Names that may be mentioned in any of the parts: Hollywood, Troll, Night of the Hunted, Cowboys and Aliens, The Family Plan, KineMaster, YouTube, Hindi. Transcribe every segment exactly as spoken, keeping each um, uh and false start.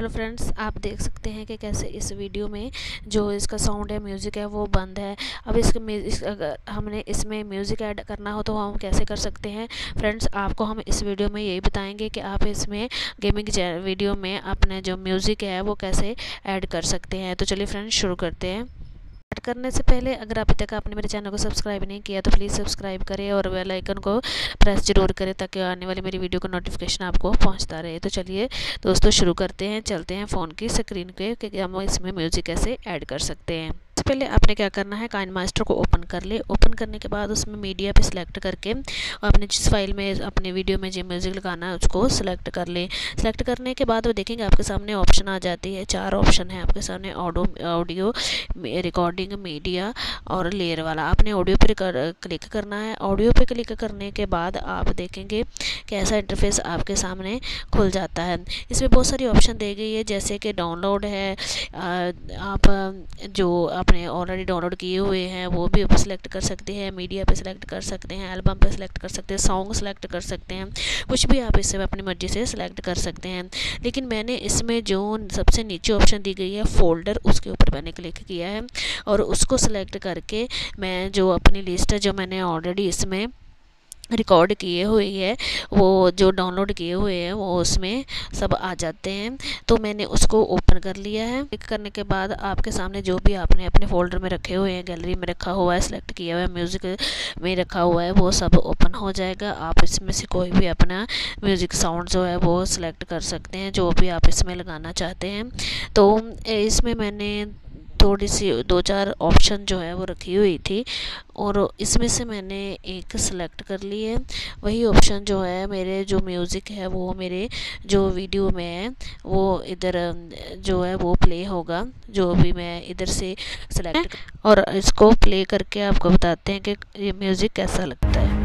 Hello friends, आप देख सकते हैं कि कैसे इस वीडियो में जो इसका साउंड है, म्यूज़िक है, वो बंद है। अब इसके म्यूज़िक अगर हमने इसमें म्यूज़िक ऐड करना हो तो हम कैसे कर सकते हैं। फ्रेंड्स, आपको हम इस वीडियो में यही बताएंगे कि आप इसमें गेमिंग वीडियो में अपने जो म्यूज़िक है वो कैसे ऐड कर सकते हैं। तो चलिए फ्रेंड्स शुरू करते हैं। करने से पहले अगर अभी तक आपने मेरे चैनल को सब्सक्राइब नहीं किया तो प्लीज़ सब्सक्राइब करें और बेल आइकन को प्रेस जरूर करें ताकि आने वाली मेरी वीडियो का नोटिफिकेशन आपको पहुंचता रहे। तो चलिए दोस्तों शुरू करते हैं। चलते हैं फ़ोन की स्क्रीन पे कि हम इसमें म्यूज़िक कैसे ऐड कर सकते हैं। सबसे पहले आपने क्या करना है, काइनमास्टर को ओपन कर ले। ओपन करने के बाद उसमें मीडिया पे सिलेक्ट करके आपने जिस फाइल में अपने वीडियो में जो म्यूज़िक लगाना है उसको सिलेक्ट कर ले। सिलेक्ट करने के बाद वो देखेंगे आपके सामने ऑप्शन आ जाती है। चार ऑप्शन है आपके सामने, ऑडो ऑडियो, रिकॉर्डिंग, मीडिया और लेयर वाला। आपने ऑडियो पर कर, क्लिक करना है। ऑडियो पर क्लिक करने के बाद आप देखेंगे कि ऐसा इंटरफेस आपके सामने खुल जाता है। इसमें बहुत सारी ऑप्शन दी गई है, जैसे कि डाउनलोड है, आप जो आपने ऑलरेडी डाउनलोड किए हुए हैं वो भी सिलेक्ट कर सकते हैं, मीडिया पे सिलेक्ट कर सकते हैं, एल्बम पे सिलेक्ट कर सकते हैं, सॉन्ग सिलेक्ट कर सकते हैं, कुछ भी आप इसमें अपनी मर्जी से सिलेक्ट कर सकते हैं। लेकिन मैंने इसमें जो सबसे नीचे ऑप्शन दी गई है फ़ोल्डर, उसके ऊपर मैंने क्लिक किया है और उसको सिलेक्ट करके मैं जो अपनी लिस्ट है जो मैंने ऑलरेडी इसमें रिकॉर्ड किए हुए है, वो जो डाउनलोड किए हुए हैं वो उसमें सब आ जाते हैं। तो मैंने उसको ओपन कर लिया है। क्लिक करने के बाद आपके सामने जो भी आपने अपने फ़ोल्डर में रखे हुए हैं, गैलरी में रखा हुआ है, सिलेक्ट किया हुआ है, म्यूज़िक में रखा हुआ है, वो सब ओपन हो जाएगा। आप इसमें से कोई भी अपना म्यूज़िक साउंड जो है वो सिलेक्ट कर सकते हैं, जो भी आप इसमें लगाना चाहते हैं। तो इसमें मैंने थोड़ी सी दो चार ऑप्शन जो है वो रखी हुई थी और इसमें से मैंने एक सिलेक्ट कर ली है। वही ऑप्शन जो है मेरे जो म्यूज़िक है वो मेरे जो वीडियो में है वो इधर जो है वो प्ले होगा, जो भी मैं इधर से सिलेक्ट और इसको प्ले करके आपको बताते हैं कि ये म्यूज़िक कैसा लगता है।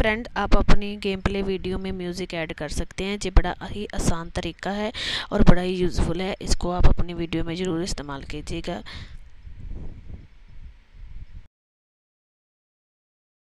फ्रेंड, आप अपनी गेम प्ले वीडियो में म्यूज़िक ऐड कर सकते हैं। ये बड़ा ही आसान तरीका है और बड़ा ही यूज़फुल है। इसको आप अपनी वीडियो में ज़रूर इस्तेमाल कीजिएगा।